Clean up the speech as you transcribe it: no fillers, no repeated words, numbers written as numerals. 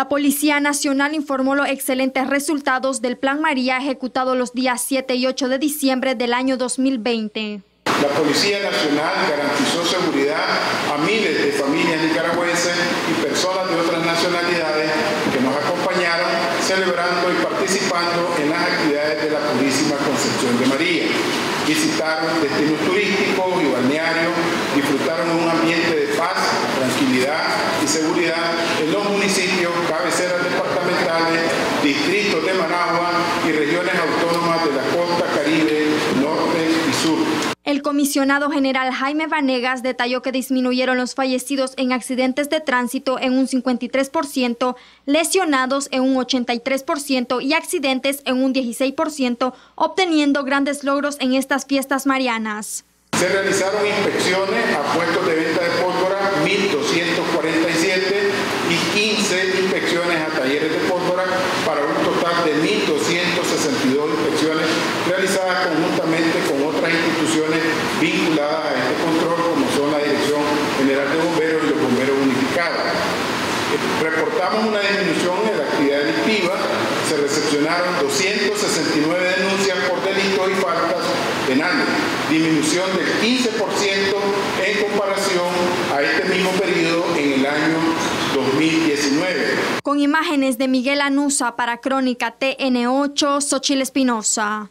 La Policía Nacional informó los excelentes resultados del Plan María ejecutado los días 7 y 8 de diciembre del año 2020. La Policía Nacional garantizó seguridad a miles de familias nicaragüenses y personas de otras nacionalidades que nos acompañaron celebrando y participando en las actividades de la Purísima Concepción de María. Visitaron destinos turísticos y balnearios, disfrutaron un ambiente de paz, tranquilidad y seguridad en los municipios, cabeceras departamentales, distritos de Managua y regiones autónomas de la costa Caribe, norte y sur. El comisionado general Jaime Vanegas detalló que disminuyeron los fallecidos en accidentes de tránsito en un 53%, lesionados en un 83% y accidentes en un 16%, obteniendo grandes logros en estas fiestas marianas. Se realizaron inspecciones a puestos de venta de pólvora, 1.247, y 15 inspecciones a talleres de pólvora, para un total de 1.262 inspecciones realizadas conjuntamente con otras instituciones vinculadas a este control, como son la Dirección General de Bomberos y los Bomberos Unificados. Reportamos una disminución en la actividad delictiva, se recepcionaron 269 denuncias por delitos y faltas penales, disminución del 15% en comparación a este mismo periodo en el año 2019. Con imágenes de Miguel Anusa para Crónica TN8, Xochil Espinosa.